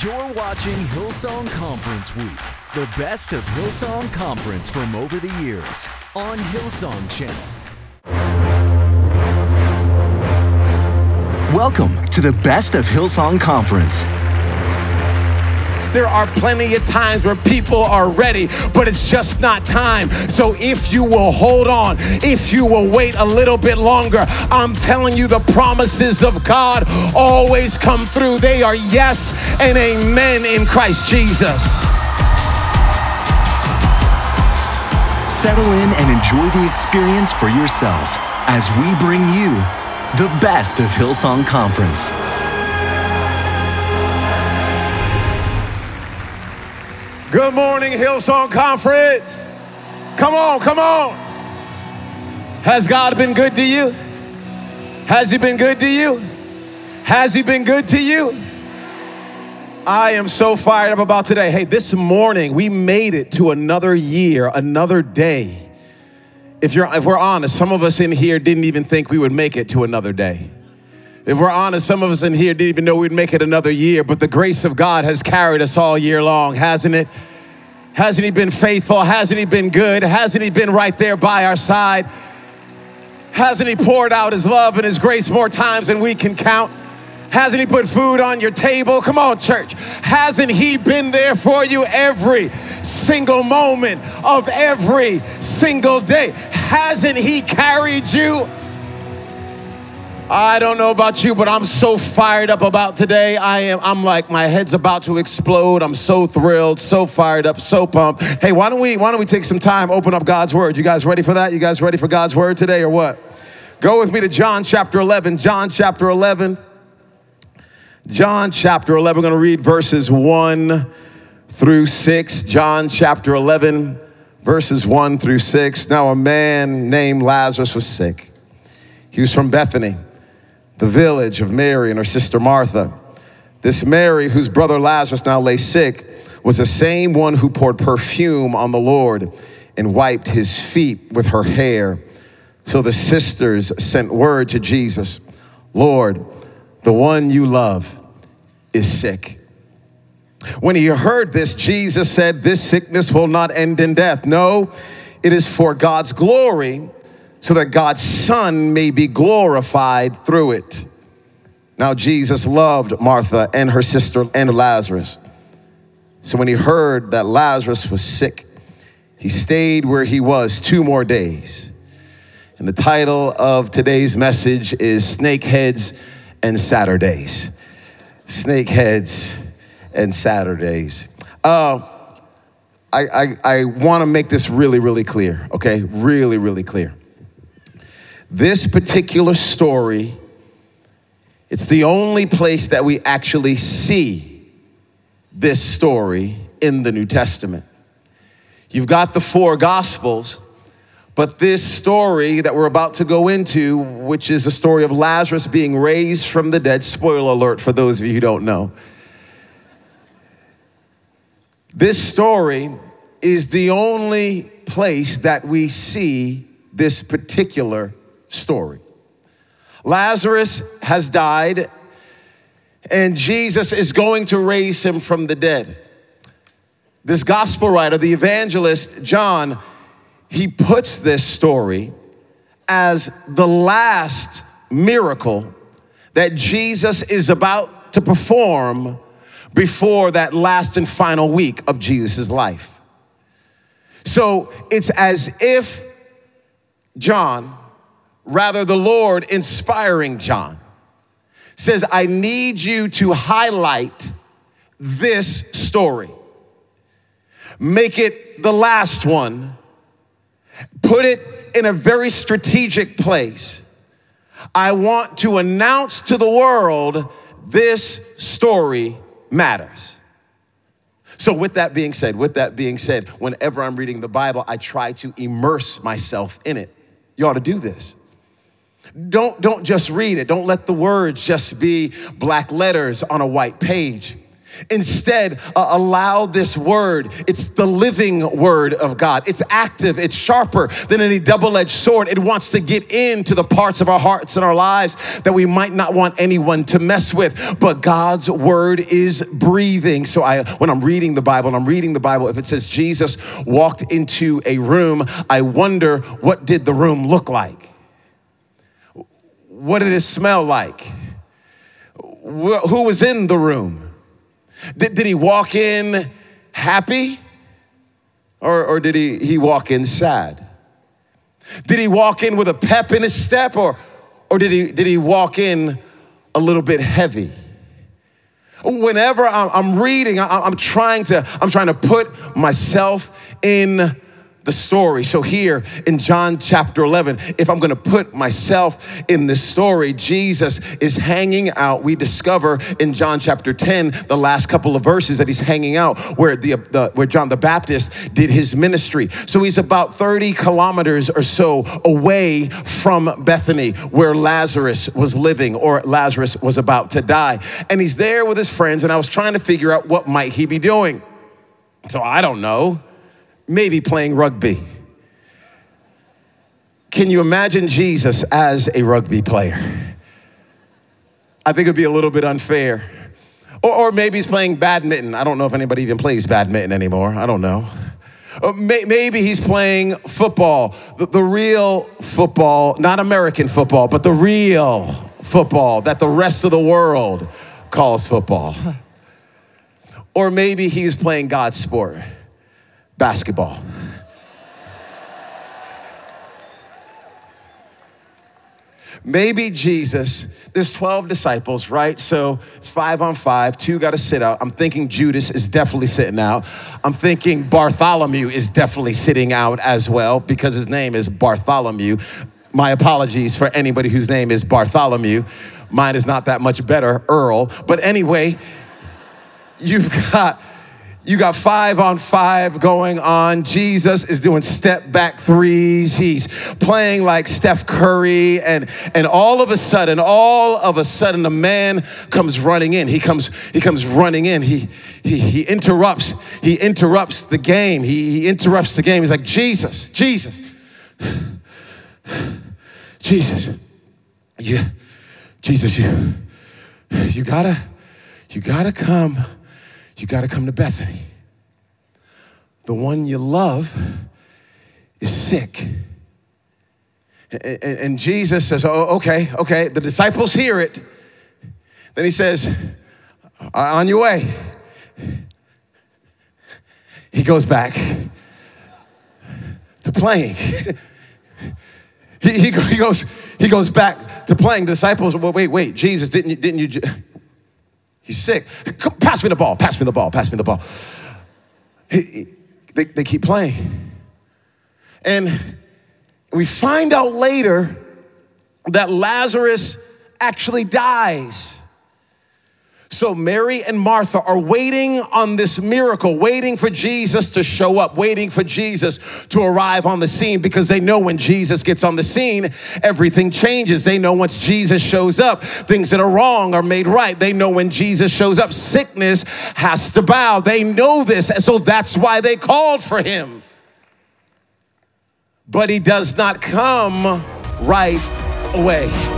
You're watching Hillsong Conference Week, the best of Hillsong Conference from over the years on Hillsong Channel. Welcome to the best of Hillsong Conference. There are plenty of times where people are ready, but it's just not time. So if you will hold on, if you will wait a little bit longer, I'm telling you, the promises of God always come through. They are yes and amen in Christ Jesus. Settle in and enjoy the experience for yourself as we bring you the best of Hillsong Conference. Good morning, Hillsong Conference. Come on, come on. Has God been good to you? Has He been good to you? Has He been good to you? I am so fired up about today. Hey, this morning we made it to another year, another day. If we're honest, some of us in here didn't even think we would make it to another day. If we're honest, some of us in here didn't even know we'd make it another year, but the grace of God has carried us all year long, hasn't it? Hasn't He been faithful? Hasn't He been good? Hasn't He been right there by our side? Hasn't He poured out His love and His grace more times than we can count? Hasn't He put food on your table? Come on, church. Hasn't He been there for you every single moment of every single day? Hasn't He carried you? I don't know about you, but I'm so fired up about today. I'm like, my head's about to explode. I'm so thrilled, so fired up, so pumped. Hey, why don't we take some time, open up God's word? You guys ready for that? You guys ready for God's word today or what? Go with me to John chapter 11. John chapter 11. John chapter 11. We're going to read verses 1 through 6. John chapter 11, verses 1 through 6. Now a man named Lazarus was sick. He was from Bethany, the village of Mary and her sister Martha. This Mary, whose brother Lazarus now lay sick, was the same one who poured perfume on the Lord and wiped His feet with her hair. So the sisters sent word to Jesus, "Lord, the one you love is sick." When he heard this, Jesus said, "This sickness will not end in death. No, it is for God's glory, so that God's Son may be glorified through it." Now Jesus loved Martha and her sister and Lazarus. So when he heard that Lazarus was sick, he stayed where he was 2 more days. And the title of today's message is Snake Heads and Saturdays. Snake Heads and Saturdays. I want to make this really, really clear, okay? Really, really clear. This particular story, it's the only place that we actually see this story in the New Testament. You've got the 4 Gospels, but this story that we're about to go into, which is the story of Lazarus being raised from the dead, spoiler alert for those of you who don't know, this story is the only place that we see this particular story. Lazarus has died, and Jesus is going to raise him from the dead. This gospel writer, the evangelist John, he puts this story as the last miracle that Jesus is about to perform before that last and final week of Jesus' life. So it's as if John, rather, the Lord inspiring John, says, I need you to highlight this story. Make it the last one. Put it in a very strategic place. I want to announce to the world this story matters. So with that being said, whenever I'm reading the Bible, I try to immerse myself in it. You ought to do this. Don't just read it. Don't let the words just be black letters on a white page. Instead, allow this word. It's the living word of God. It's active. It's sharper than any double-edged sword. It wants to get into the parts of our hearts and our lives that we might not want anyone to mess with. But God's word is breathing. So when I'm reading the Bible, and I'm reading the Bible, if it says Jesus walked into a room, I wonder, what did the room look like? What did it smell like? Who was in the room? Did he walk in happy, or did he walk in sad? Did he walk in with a pep in his step, or did he walk in a little bit heavy? Whenever I'm reading, I'm trying to put myself in the story. So here in John chapter 11, if I'm going to put myself in this story, Jesus is hanging out. We discover in John chapter 10, the last couple of verses, that he's hanging out where where John the Baptist did his ministry. So he's about 30 kilometers or so away from Bethany, where Lazarus was living, or Lazarus was about to die. And he's there with his friends, and I was trying to figure out what might he be doing. So I don't know. Maybe playing rugby. Can you imagine Jesus as a rugby player? I think it'd be a little bit unfair. Or maybe he's playing badminton. I don't know if anybody even plays badminton anymore. I don't know. Or maybe he's playing football, the real football, not American football, but the real football that the rest of the world calls football. Or maybe he's playing God's sport. Basketball. Maybe Jesus, there's 12 disciples, right? So it's 5 on 5, 2 got to sit out. I'm thinking Judas is definitely sitting out. I'm thinking Bartholomew is definitely sitting out as well, because his name is Bartholomew. My apologies for anybody whose name is Bartholomew. Mine is not that much better, Earl. But anyway, You got 5 on 5 going on. Jesus is doing step back threes. He's playing like Steph Curry. And all of a sudden, a man comes running in. He comes running in. He interrupts the game. He interrupts the game. He's like, Jesus, Jesus, Jesus, yeah, Jesus, you gotta come. You got to come to Bethany. The one you love is sick. And Jesus says, oh, okay. The disciples hear it. Then he says, on your way. He goes back to playing. he goes back to playing. The disciples, well, wait, Jesus, didn't you? He's sick. Come, pass me the ball. They keep playing. And we find out later that Lazarus actually dies. So Mary and Martha are waiting on this miracle, waiting for Jesus to show up, waiting for Jesus to arrive on the scene, because they know when Jesus gets on the scene, everything changes. They know once Jesus shows up, things that are wrong are made right. They know when Jesus shows up, sickness has to bow. They know this, and so that's why they called for him. But he does not come right away.